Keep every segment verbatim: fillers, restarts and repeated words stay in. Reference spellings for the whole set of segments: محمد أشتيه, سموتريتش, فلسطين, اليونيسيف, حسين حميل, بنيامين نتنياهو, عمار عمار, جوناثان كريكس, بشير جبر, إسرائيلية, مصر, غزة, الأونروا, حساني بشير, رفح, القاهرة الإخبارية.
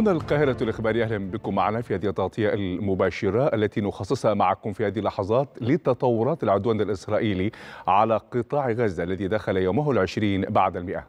هنا القاهرة الإخبارية، أهلا بكم معنا في هذه التغطية المباشرة التي نخصصها معكم في هذه اللحظات لتطورات العدوان الإسرائيلي على قطاع غزة الذي دخل يومه العشرين بعد المئة.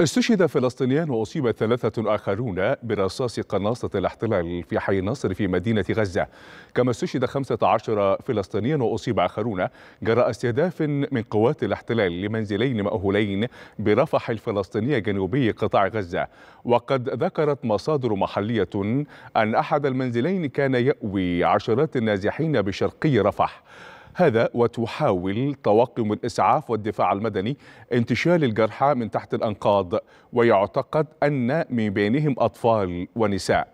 استشهد فلسطينيان وأصيب ثلاثة آخرون برصاص قناصة الاحتلال في حي نصر في مدينة غزة، كما استشهد خمسة عشر فلسطينيا وأصيب آخرون جراء استهداف من قوات الاحتلال لمنزلين مأهولين برفح الفلسطينية جنوبي قطاع غزة. وقد ذكرت مصادر محلية أن أحد المنزلين كان يأوي عشرات النازحين بشرقي رفح. هذا وتحاول طواقم الإسعاف والدفاع المدني انتشال الجرحى من تحت الأنقاض، ويعتقد أن من بينهم أطفال ونساء.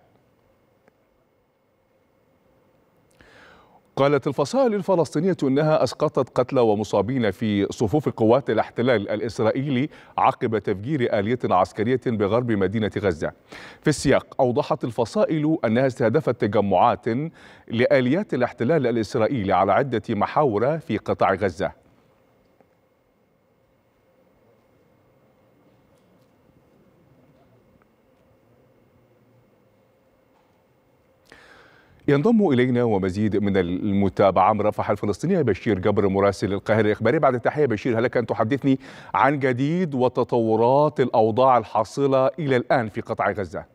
قالت الفصائل الفلسطينية أنها أسقطت قتلى ومصابين في صفوف قوات الاحتلال الإسرائيلي عقب تفجير آلية عسكرية بغرب مدينة غزة. في السياق أوضحت الفصائل أنها استهدفت تجمعات لآليات الاحتلال الإسرائيلي على عدة محاور في قطاع غزة. ينضم إلينا ومزيد من المتابعة من رفح الفلسطينية بشير جبر مراسل القاهرة الإخبارية. بعد التحية بشير، هل لك أن تحدثني عن جديد وتطورات الأوضاع الحاصلة إلى الآن في قطاع غزة؟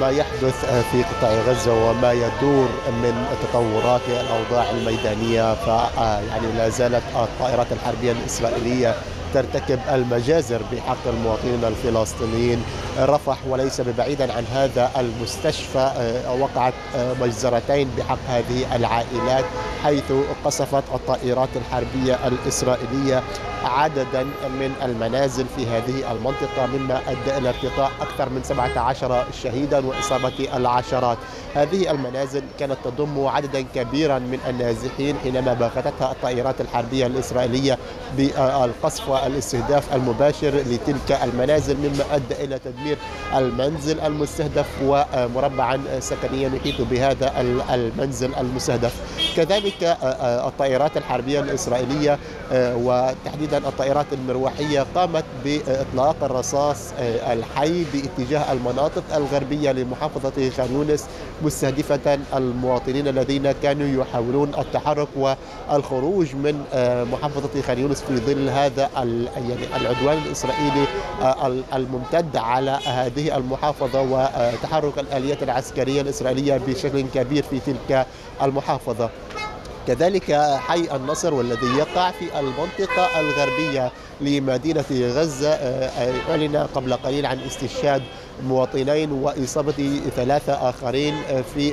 ما يحدث في قطاع غزة وما يدور من تطورات الأوضاع الميدانية، فيعني لا زالت الطائرات الحربية الإسرائيلية ترتكب المجازر بحق المواطنين الفلسطينيين. رفح وليس ببعيدا عن هذا المستشفى وقعت مجزرتين بحق هذه العائلات، حيث قصفت الطائرات الحربية الإسرائيلية عددا من المنازل في هذه المنطقة، مما أدى إلى ارتقاء أكثر من سبعة عشر شهيدا وإصابة العشرات. هذه المنازل كانت تضم عددا كبيرا من النازحين حينما باغتتها الطائرات الحربية الإسرائيلية بالقصف والاستهداف المباشر لتلك المنازل، مما أدى إلى تدمير المنزل المستهدف ومربعا سكنيا يحيط بهذا المنزل المستهدف. كذلك الطائرات الحربية الإسرائيلية وتحديدا الطائرات المروحية قامت بإطلاق الرصاص الحي باتجاه المناطق الغربية لمحافظة خان يونس، مستهدفة المواطنين الذين كانوا يحاولون التحرك والخروج من محافظة خان يونس في ظل هذا يعني العدوان الإسرائيلي الممتد على هذه المحافظة وتحرك الآليات العسكرية الإسرائيلية بشكل كبير في تلك المحافظة. كذلك حي النصر والذي يقع في المنطقة الغربية لمدينة غزة أعلن قبل قليل عن استشهاد مواطنين وإصابة ثلاثة آخرين في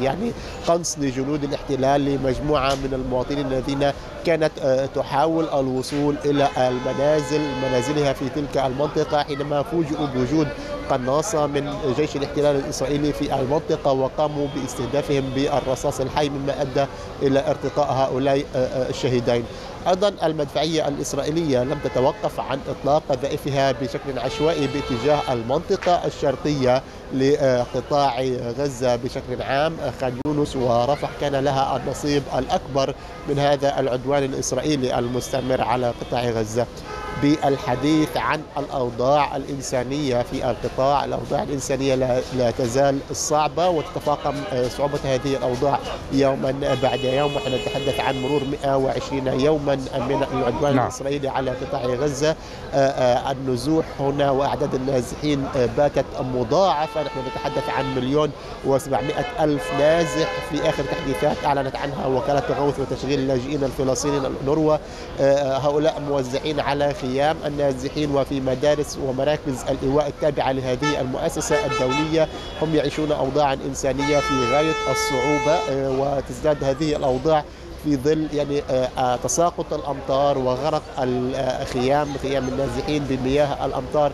يعني قنص لجنود الاحتلال لمجموعة من المواطنين الذين كانت تحاول الوصول إلى المنازل منازلها في تلك المنطقة، حينما فوجئوا بوجود قناصة من جيش الاحتلال الإسرائيلي في المنطقة وقاموا باستهدافهم بالرصاص الحي، مما أدى إلى ارتقاء هؤلاء الشهيدين. أيضا المدفعية الإسرائيلية لم تتوقف عن إطلاق قذائفها بشكل عشوائي باتجاه المنطقة الشرقية لقطاع غزة بشكل عام. خان يونس ورفح كان لها النصيب الأكبر من هذا العدوان الإسرائيلي المستمر على قطاع غزة. بالحديث عن الأوضاع الإنسانية في القطاع. الأوضاع الإنسانية لا تزال صعبة وتتفاقم صعوبة هذه الأوضاع يوما بعد يوم، ونحن نتحدث عن مرور مئة وعشرين يوما من العدوان الإسرائيلي على قطاع غزة. النزوح هنا وأعداد النازحين باتت مضاعفة، نحن نتحدث عن مليون وسبعمائة ألف نازح في آخر تحديثات أعلنت عنها وكالة غوث وتشغيل اللاجئين الفلسطينيين الأونروا. هؤلاء موزعين على خيام النازحين وفي مدارس ومراكز الإيواء التابعة لهذه المؤسسة الدولية، هم يعيشون أوضاعا إنسانية في غاية الصعوبة، وتزداد هذه الأوضاع في ظل يعني تساقط الأمطار وغرق الخيام خيام النازحين بمياه الأمطار،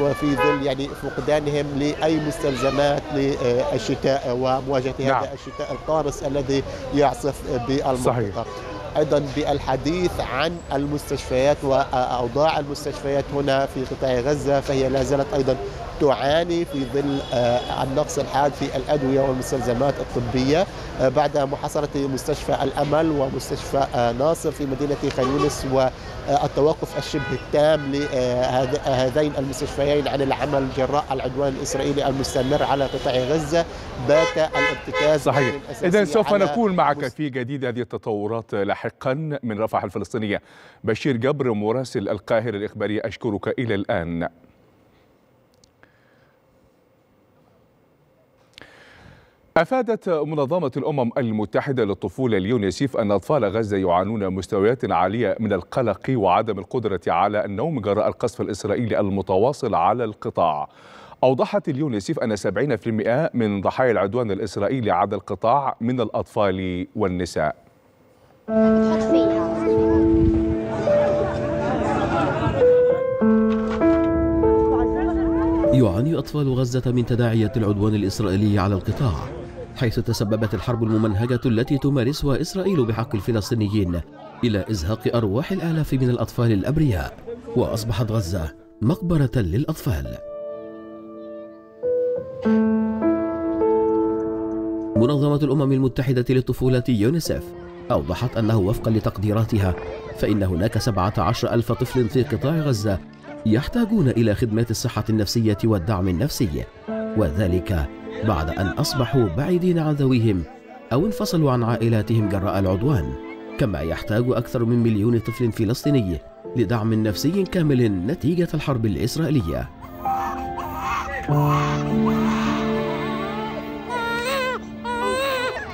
وفي ظل يعني فقدانهم لأي مستلزمات للشتاء ومواجهة نعم. هذا الشتاء القارس الذي يعصف بالمنطقة. صحيح. أيضا بالحديث عن المستشفيات وأوضاع المستشفيات هنا في قطاع غزة، فهي لا زالت أيضا تعاني في ظل النقص الحاد في الأدوية والمستلزمات الطبية بعد محاصرة مستشفى الأمل ومستشفى ناصر في مدينة خان يونس والتوقف الشبه التام لهذين المستشفيين عن العمل جراء العدوان الإسرائيلي المستمر على قطاع غزة. بات الارتكاز. صحيح. إذن سوف نكون معك في جديد هذه التطورات لاحقا. من رفح الفلسطينية بشير جبر مراسل القاهرة الإخبارية، أشكرك إلى الآن. أفادت منظمة الأمم المتحدة للطفولة اليونيسيف أن أطفال غزة يعانون مستويات عالية من القلق وعدم القدرة على النوم جراء القصف الإسرائيلي المتواصل على القطاع. أوضحت اليونيسيف أن سبعين بالمئة من ضحايا العدوان الإسرائيلي على القطاع من الأطفال والنساء. يعاني أطفال غزة من تداعيات العدوان الإسرائيلي على القطاع، حيث تسببت الحرب الممنهجة التي تمارسها إسرائيل بحق الفلسطينيين إلى إزهاق أرواح الآلاف من الأطفال الأبرياء، وأصبحت غزة مقبرة للأطفال. منظمة الأمم المتحدة للطفولة يونيسيف أوضحت أنه وفقا لتقديراتها فإن هناك سبعة عشر ألف طفل في قطاع غزة يحتاجون إلى خدمات الصحة النفسية والدعم النفسي، وذلك بعد أن أصبحوا بعيدين عن ذويهم أو انفصلوا عن عائلاتهم جراء العدوان. كما يحتاج أكثر من مليون طفل فلسطيني لدعم نفسي كامل نتيجة الحرب الإسرائيلية.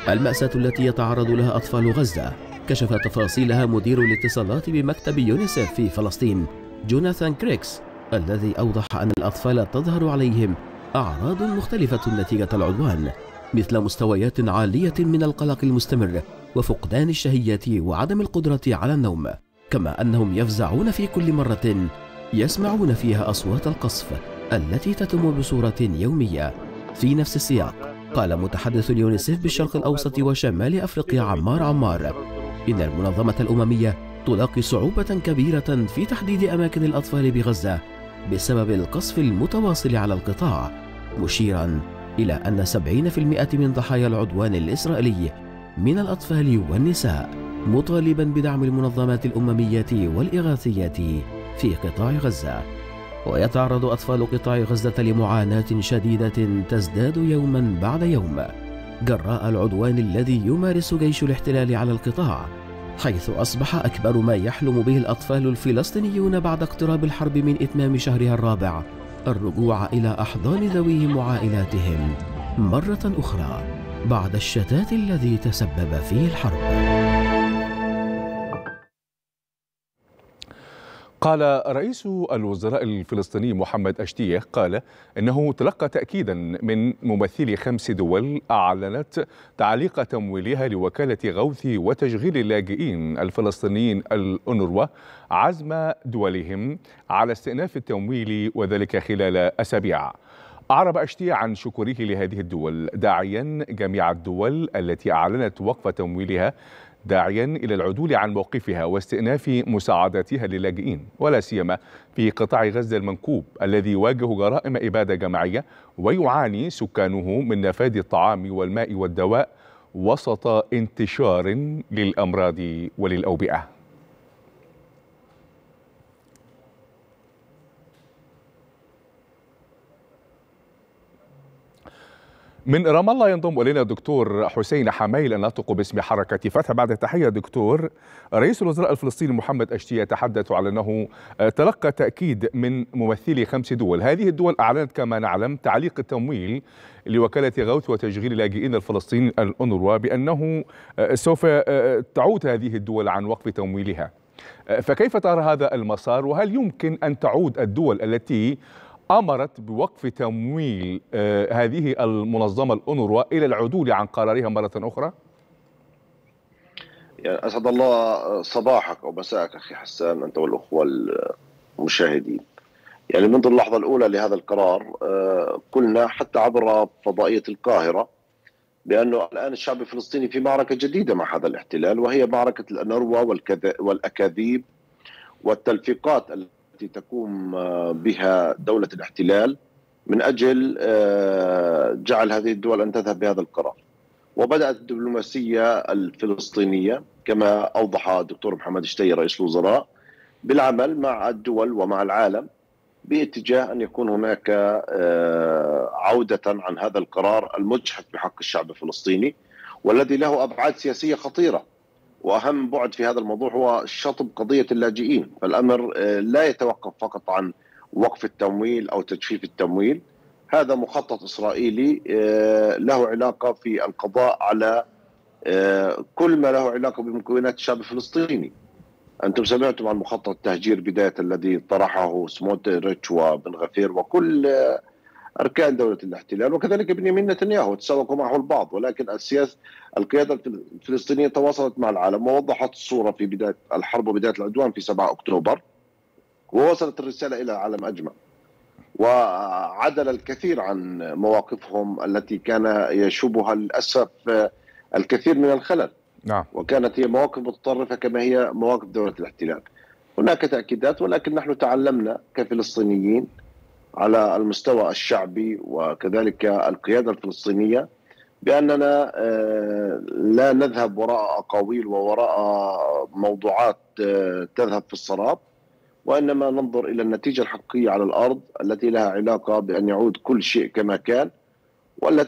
المأساة التي يتعرض لها أطفال غزة كشف تفاصيلها مدير الاتصالات بمكتب يونيسيف في فلسطين جوناثان كريكس، الذي أوضح أن الأطفال تظهر عليهم أعراض مختلفة نتيجة العدوان، مثل مستويات عالية من القلق المستمر وفقدان الشهية وعدم القدرة على النوم، كما أنهم يفزعون في كل مرة يسمعون فيها أصوات القصف التي تتم بصورة يومية. في نفس السياق، قال متحدث اليونيسيف بالشرق الأوسط وشمال أفريقيا عمار عمار إن المنظمة الأممية تلاقي صعوبة كبيرة في تحديد أماكن الأطفال بغزة بسبب القصف المتواصل على القطاع، مشيرا إلى أن سبعين بالمئة من ضحايا العدوان الإسرائيلي من الأطفال والنساء، مطالبا بدعم المنظمات الأممية والإغاثية في قطاع غزة. ويتعرض أطفال قطاع غزة لمعاناة شديدة تزداد يوما بعد يوم جراء العدوان الذي يمارس جيش الاحتلال على القطاع، حيث أصبح أكبر ما يحلم به الأطفال الفلسطينيون بعد اقتراب الحرب من إتمام شهرها الرابع الرجوع إلى أحضان ذويهم وعائلاتهم مرة أخرى بعد الشتات الذي تسبب فيه الحرب. قال رئيس الوزراء الفلسطيني محمد أشتيه قال إنه تلقى تأكيدا من ممثلي خمس دول أعلنت تعليق تمويلها لوكالة غوث وتشغيل اللاجئين الفلسطينيين الأونروا عزم دولهم على استئناف التمويل وذلك خلال أسابيع. أعرب أشتيه عن شكره لهذه الدول داعيا جميع الدول التي أعلنت وقف تمويلها داعيا إلى العدول عن موقفها واستئناف مساعداتها للاجئين، ولا سيما في قطاع غزة المنكوب الذي يواجه جرائم إبادة جماعية ويعاني سكانه من نفاد الطعام والماء والدواء وسط انتشار للأمراض وللأوبئة. من رام الله ينضم الينا الدكتور حسين حميل الناطق باسم حركه فتح. بعد التحيه دكتور، رئيس الوزراء الفلسطيني محمد أشتيه يتحدث على انه تلقى تاكيد من ممثلي خمس دول، هذه الدول اعلنت كما نعلم تعليق التمويل لوكاله غوث وتشغيل اللاجئين الفلسطينيين الأونروا بانه سوف تعود هذه الدول عن وقف تمويلها، فكيف ترى هذا المسار؟ وهل يمكن ان تعود الدول التي أمرت بوقف تمويل هذه المنظمة الأونروا إلى العدول عن قرارها مرة أخرى؟ يعني أسعد الله صباحك أو مساءك أخي حسان، أنت والأخوة المشاهدين. يعني منذ اللحظة الأولى لهذا القرار قلنا حتى عبر فضائية القاهرة بأنه الآن الشعب الفلسطيني في معركة جديدة مع هذا الاحتلال، وهي معركة الأونروا والأكاذيب والتلفيقات تقوم بها دولة الاحتلال من أجل جعل هذه الدول أن تذهب بهذا القرار. وبدأت الدبلوماسية الفلسطينية كما أوضح الدكتور محمد أشتيه رئيس الوزراء بالعمل مع الدول ومع العالم باتجاه أن يكون هناك عودة عن هذا القرار المجحف بحق الشعب الفلسطيني والذي له أبعاد سياسية خطيرة، وأهم بعد في هذا الموضوع هو شطب قضية اللاجئين. فالأمر لا يتوقف فقط عن وقف التمويل أو تجفيف التمويل، هذا مخطط إسرائيلي له علاقة في القضاء على كل ما له علاقة بمكونات الشعب الفلسطيني. أنتم سمعتم عن مخطط التهجير بداية الذي طرحه سموتريتش وبن غفير وكل أركان دولة الاحتلال، وكذلك بنيامين نتنياهو تسوق معه البعض، ولكن السياسة القيادة الفلسطينية تواصلت مع العالم ووضحت الصورة في بداية الحرب وبداية العدوان في سبعة أكتوبر، ووصلت الرسالة إلى العالم أجمع، وعدل الكثير عن مواقفهم التي كان يشوبها للأسف الكثير من الخلل. نعم. وكانت هي مواقف متطرفة كما هي مواقف دولة الاحتلال. هناك تأكيدات، ولكن نحن تعلمنا كفلسطينيين على المستوى الشعبي وكذلك القيادة الفلسطينية بأننا لا نذهب وراء أقاويل ووراء موضوعات تذهب في السراب، وإنما ننظر إلى النتيجة الحقيقية على الأرض التي لها علاقة بأن يعود كل شيء كما كان.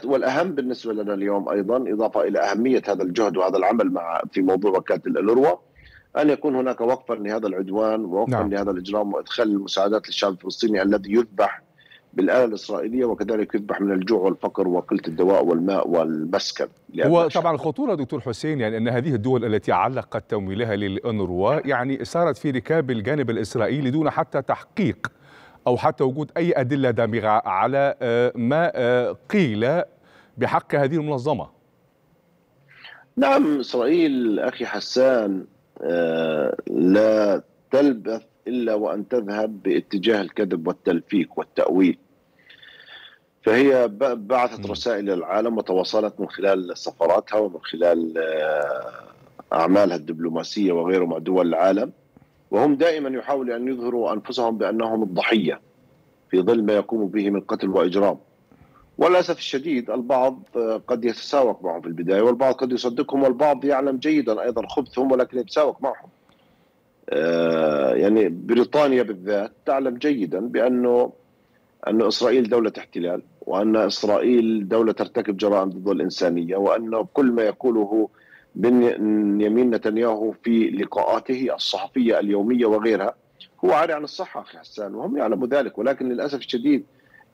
والأهم بالنسبة لنا اليوم أيضا إضافة إلى أهمية هذا الجهد وهذا العمل مع في موضوع وكالة الأونروا أن يكون هناك وقفا لهذا العدوان ووقفا نعم. لهذا الإجرام، وإدخال المساعدات للشعب الفلسطيني الذي يذبح بالآلة الإسرائيلية وكذلك يذبح من الجوع والفقر وقلة الدواء والماء والمسكن. هو طبعا الخطورة دكتور حسين يعني أن هذه الدول التي علقت تمويلها للأونروا يعني سارت في ركاب الجانب الإسرائيلي دون حتى تحقيق أو حتى وجود أي أدلة دامغة على ما قيل بحق هذه المنظمة. نعم، إسرائيل أخي حسان لا تلبث إلا وأن تذهب باتجاه الكذب والتلفيق والتأويل، فهي بعثت رسائل للعالم وتواصلت من خلال سفاراتها ومن خلال أعمالها الدبلوماسية وغيره مع دول العالم، وهم دائما يحاولوا أن يظهروا أنفسهم بأنهم الضحية في ظل ما يقوموا به من قتل وإجرام. وللأسف الشديد البعض قد يتساوق معهم في البداية، والبعض قد يصدقهم، والبعض يعلم جيدا أيضا خبثهم ولكن يتساوق معهم. يعني بريطانيا بالذات تعلم جيدا بأنه أن إسرائيل دولة احتلال، وأن إسرائيل دولة ترتكب جرائم ضد الإنسانية، وأن كل ما يقوله بنيامين نتنياهو في لقاءاته الصحفية اليومية وغيرها هو عاري عن الصحة أخي حسان، وهم يعلموا ذلك. ولكن للأسف الشديد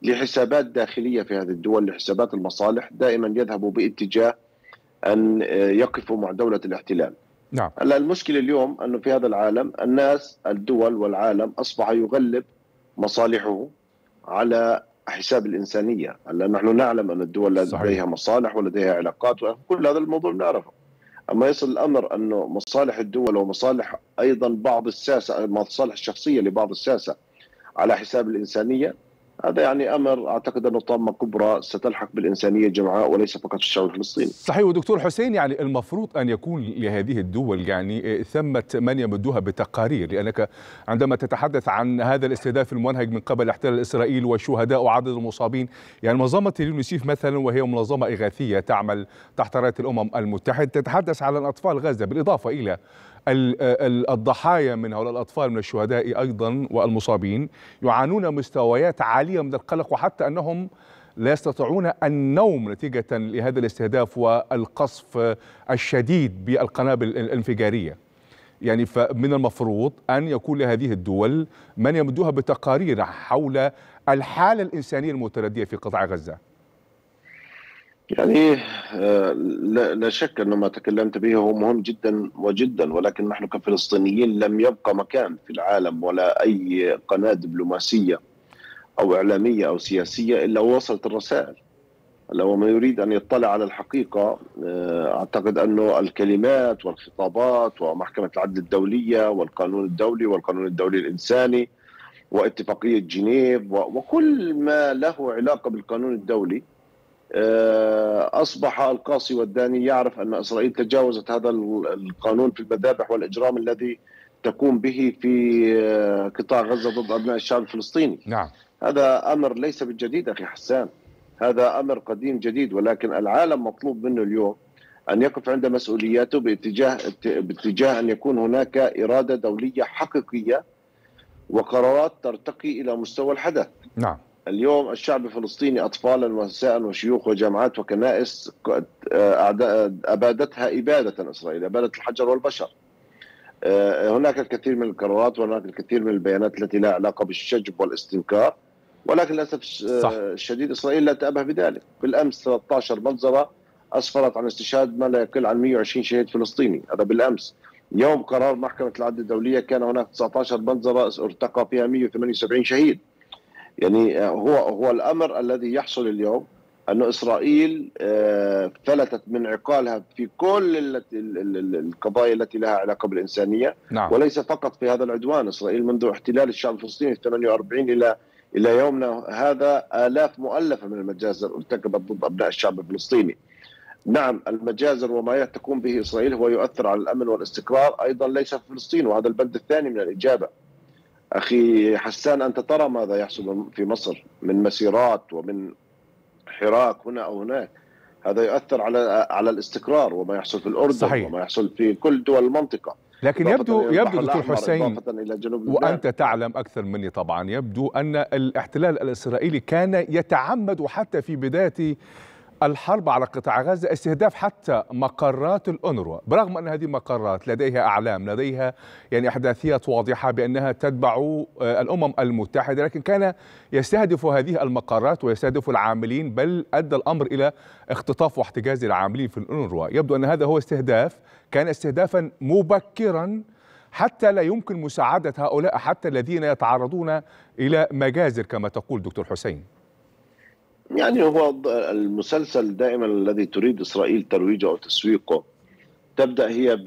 لحسابات داخلية في هذه الدول، لحسابات المصالح، دائما يذهبوا باتجاه أن يقفوا مع دولة الاحتلال. نعم. المشكلة اليوم أنه في هذا العالم الناس الدول والعالم أصبح يغلب مصالحه على حساب الإنسانية. هلا نحن نعلم أن الدول لديها مصالح ولديها علاقات وكل هذا الموضوع نعرفه، أما يصل الأمر أنه مصالح الدول ومصالح أيضا بعض الساسة مصالح الشخصية لبعض الساسة على حساب الإنسانية، هذا يعني أمر أعتقد أنه طامة كبرى ستلحق بالإنسانية جمعاء وليس فقط الشعب الفلسطيني. صحيح. ودكتور حسين يعني المفروض أن يكون لهذه الدول يعني ثمة من يمدوها بتقارير، لأنك عندما تتحدث عن هذا الاستهداف المنهج من قبل احتلال إسرائيل والشهداء وعدد المصابين، يعني منظمة اليونيسيف مثلا وهي منظمة إغاثية تعمل تحت راية الأمم المتحدة تتحدث عن أطفال غزة بالإضافة إلى الضحايا من هؤلاء الأطفال من الشهداء أيضا والمصابين يعانون مستويات عالية من القلق، وحتى أنهم لا يستطيعون النوم نتيجة لهذا الاستهداف والقصف الشديد بالقنابل الانفجارية. يعني فمن المفروض أن يكون لهذه الدول من يمدوها بتقارير حول الحالة الإنسانية المتردية في قطاع غزة. يعني لا شك أن ما تكلمت به هو مهم جدا وجدا، ولكن نحن كفلسطينيين لم يبقى مكان في العالم ولا أي قناة دبلوماسية أو إعلامية أو سياسية إلا وصلت الرسائل. لو ما يريد أن يطلع على الحقيقة أعتقد أنه الكلمات والخطابات ومحكمة العدل الدولية والقانون الدولي والقانون الدولي الإنساني واتفاقية جنيف وكل ما له علاقة بالقانون الدولي، أصبح القاصي والداني يعرف أن إسرائيل تجاوزت هذا القانون في المذابح والإجرام الذي تقوم به في قطاع غزة ضد أبناء الشعب الفلسطيني. نعم. هذا أمر ليس بالجديد أخي حسان، هذا أمر قديم جديد، ولكن العالم مطلوب منه اليوم أن يقف عند مسؤولياته باتجاه باتجاه أن يكون هناك إرادة دولية حقيقية وقرارات ترتقي إلى مستوى الحدث. نعم. اليوم الشعب الفلسطيني أطفالا ونساء وشيوخ وجامعات وكنائس أبادتها إبادة إسرائيل، أبادت الحجر والبشر. هناك الكثير من القرارات وهناك الكثير من البيانات التي لها علاقة بالشجب والاستنكار، ولكن للأسف الشديد إسرائيل لا تأبه بذلك. بالأمس ثلاثة عشر منظرة أسفرت عن استشهاد ما لا يقل عن مئة وعشرين شهيد فلسطيني، هذا بالأمس. يوم قرار محكمة العدل الدولية كان هناك تسعة عشر منظرة ارتقى فيها مئة وثمانية وسبعين شهيد. يعني هو هو الأمر الذي يحصل اليوم أن إسرائيل فلتت من عقالها في كل القضايا التي لها علاقة بالإنسانية. نعم. وليس فقط في هذا العدوان. إسرائيل منذ احتلال الشعب الفلسطيني في ثمانية وأربعين إلى إلى يومنا هذا آلاف مؤلفة من المجازر ارتكبت ضد أبناء الشعب الفلسطيني. نعم، المجازر وما تقوم به إسرائيل هو يؤثر على الأمن والاستقرار أيضا ليس في فلسطين، وهذا البند الثاني من الإجابة. أخي حسان، أنت ترى ماذا يحصل في مصر من مسيرات ومن حراك هنا أو هناك، هذا يؤثر على على الاستقرار، وما يحصل في الأردن. صحيح. وما يحصل في كل دول المنطقة. لكن يبدو يبدو دكتور حسين، وأنت تعلم أكثر مني طبعا، يبدو أن الاحتلال الإسرائيلي كان يتعمد حتى في بداية الحرب على قطاع غزة استهداف حتى مقرات الأونروا، برغم أن هذه المقرات لديها أعلام، لديها يعني أحداثيات واضحة بأنها تتبع الأمم المتحدة، لكن كان يستهدف هذه المقرات ويستهدف العاملين، بل أدى الأمر إلى اختطاف واحتجاز العاملين في الأونروا. يبدو أن هذا هو استهداف، كان استهدافا مبكرا حتى لا يمكن مساعدة هؤلاء حتى الذين يتعرضون إلى مجازر كما تقول دكتور حسين. يعني هو المسلسل دائما الذي تريد إسرائيل ترويجه وتسويقه، تبدأ هي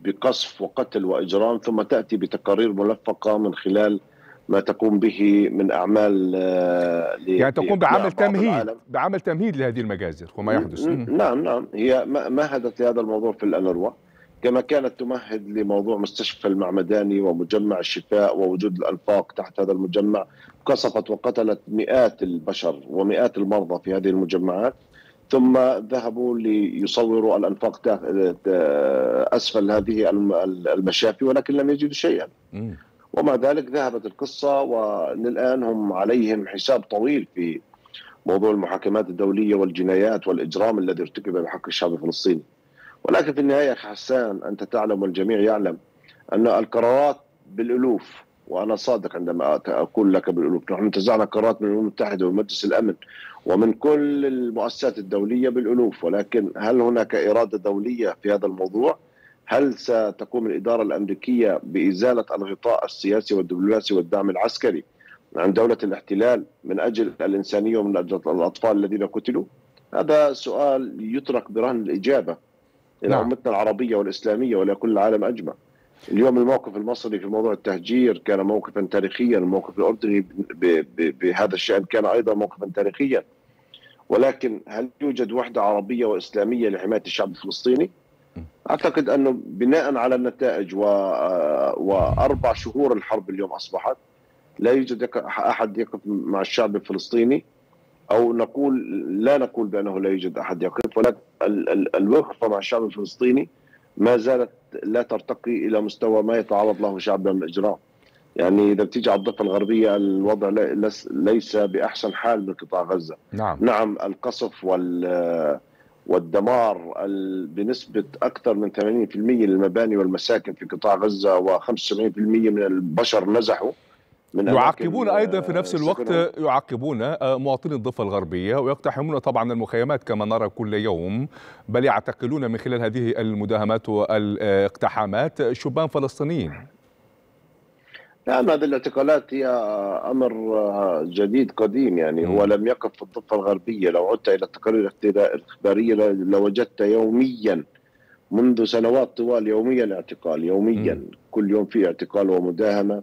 بقصف وقتل وإجرام، ثم تأتي بتقارير ملفقة من خلال ما تقوم به من أعمال، يعني تقوم بعمل تمهيد بعمل تمهيد لهذه المجازر وما يحدث. نعم نعم، هي مهدت لهذا الموضوع في الأونروا، كما كانت تمهد لموضوع مستشفى المعمداني ومجمع الشفاء ووجود الأنفاق تحت هذا المجمع. قصفت وقتلت مئات البشر ومئات المرضى في هذه المجمعات، ثم ذهبوا ليصوروا الأنفاق أسفل هذه المشافي ولكن لم يجدوا شيئا. ومع ذلك ذهبت القصة، والآن هم عليهم حساب طويل في موضوع المحاكمات الدولية والجنايات والإجرام الذي ارتكب بحق الشعب الفلسطيني. ولكن في النهاية أخي حسان، أنت تعلم والجميع يعلم أن القرارات بالألوف، وأنا صادق عندما أقول لك بالألوف، نحن انتزعنا قرارات من الأمم المتحدة ومجلس الأمن ومن كل المؤسسات الدولية بالألوف، ولكن هل هناك إرادة دولية في هذا الموضوع؟ هل ستقوم الإدارة الأمريكية بإزالة الغطاء السياسي والدبلوماسي والدعم العسكري عن دولة الاحتلال من أجل الإنسانية ومن أجل الأطفال الذين قتلوا؟ هذا سؤال يترك برهن الإجابة إلى أمتنا العربية والإسلامية وإلى كل العالم أجمع. اليوم الموقف المصري في موضوع التهجير كان موقفا تاريخيا، الموقف الأردني بهذا الشأن كان أيضا موقفا تاريخيا، ولكن هل يوجد وحدة عربية وإسلامية لحماية الشعب الفلسطيني؟ أعتقد أنه بناء على النتائج و... وأربع شهور الحرب اليوم أصبحت، لا يوجد أحد يقف مع الشعب الفلسطيني، أو نقول لا نقول بأنه لا يوجد أحد يقف، ولكن الوقفة مع الشعب الفلسطيني ما زالت لا ترتقي إلى مستوى ما يتعرض له شعبنا من إجرام. يعني اذا بتيجي على الضفه الغربيه الوضع ليس باحسن حال من قطاع غزه. نعم, نعم القصف وال والدمار بنسبه اكثر من ثمانين بالمئة للمباني والمساكن في قطاع غزه وخمسة وسبعين بالمئة من البشر نزحوا. يعقبون ايضا في نفس الوقت يعقبون مواطني الضفه الغربيه ويقتحمون طبعا المخيمات كما نرى كل يوم, بل يعتقلون من خلال هذه المداهمات والاقتحامات شبان فلسطينيين. نعم, هذه الاعتقالات هي امر جديد قديم, يعني هو لم يقف في الضفه الغربيه. لو عدت الى التقارير الاخباريه لوجدت يوميا منذ سنوات طوال يوميا اعتقال, يوميا م. كل يوم في اعتقال ومداهمه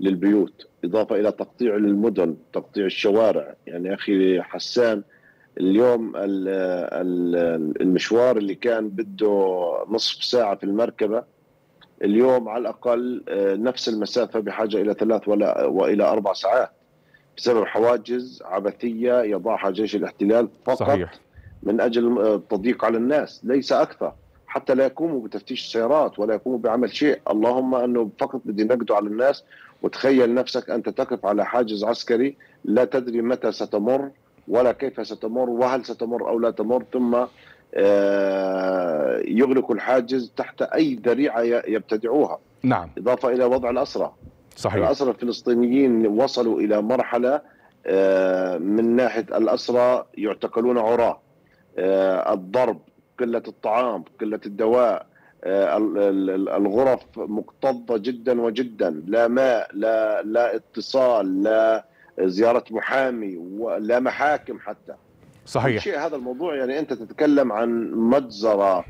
للبيوت, إضافة إلى تقطيع المدن, تقطيع الشوارع. يعني أخي حسان, اليوم المشوار اللي كان بده نصف ساعة في المركبة اليوم على الأقل نفس المسافة بحاجة إلى ثلاث ولا وإلى أربع ساعات بسبب حواجز عبثية يضعها جيش الاحتلال فقط. صحيح. من أجل التضييق على الناس ليس أكثر, حتى لا يقوموا بتفتيش السيارات ولا يقوموا بعمل شيء. اللهم أنه فقط بدي نقضوا على الناس. وتخيل نفسك أنت تقف على حاجز عسكري لا تدري متى ستمر ولا كيف ستمر وهل ستمر أو لا تمر, ثم يغلق الحاجز تحت أي ذريعة يبتدعوها. نعم. إضافة إلى وضع الأسرى. صحيح. الأسرى الفلسطينيين وصلوا إلى مرحلة من ناحية الأسرى يعتقلون عراة, الضرب, قلة الطعام, قلة الدواء, الغرف مكتظة جدا وجدا, لا ماء, لا لا اتصال, لا زيارة محامي, ولا محاكم حتى. صحيح. شيء هذا الموضوع, يعني أنت تتكلم عن مجزرة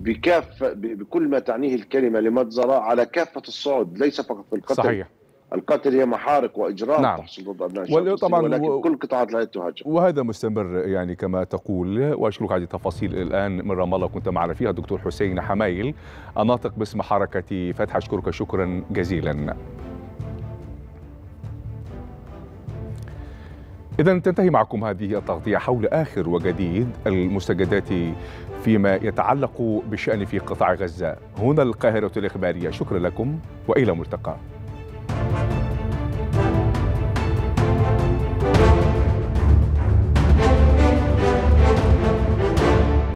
بكافة بكل ما تعنيه الكلمة لمجزرة على كافة الصعد, ليس فقط في القتل. صحيح. القتل هي محارق واجرام. نعم. تحصل ضد ابناء الشعب, ولكن و... كل قطاعات لا تهاجم, وهذا مستمر يعني كما تقول. واشكرك على التفاصيل الان من رام الله كنت معنا فيها الدكتور حسين حميل, الناطق باسم حركه فتح. اشكرك شكرا جزيلا. إذن تنتهي معكم هذه التغطية حول آخر وجديد المستجدات فيما يتعلق بالشأن في قطاع غزة. هنا القاهرة الإخبارية, شكرا لكم وإلى ملتقى.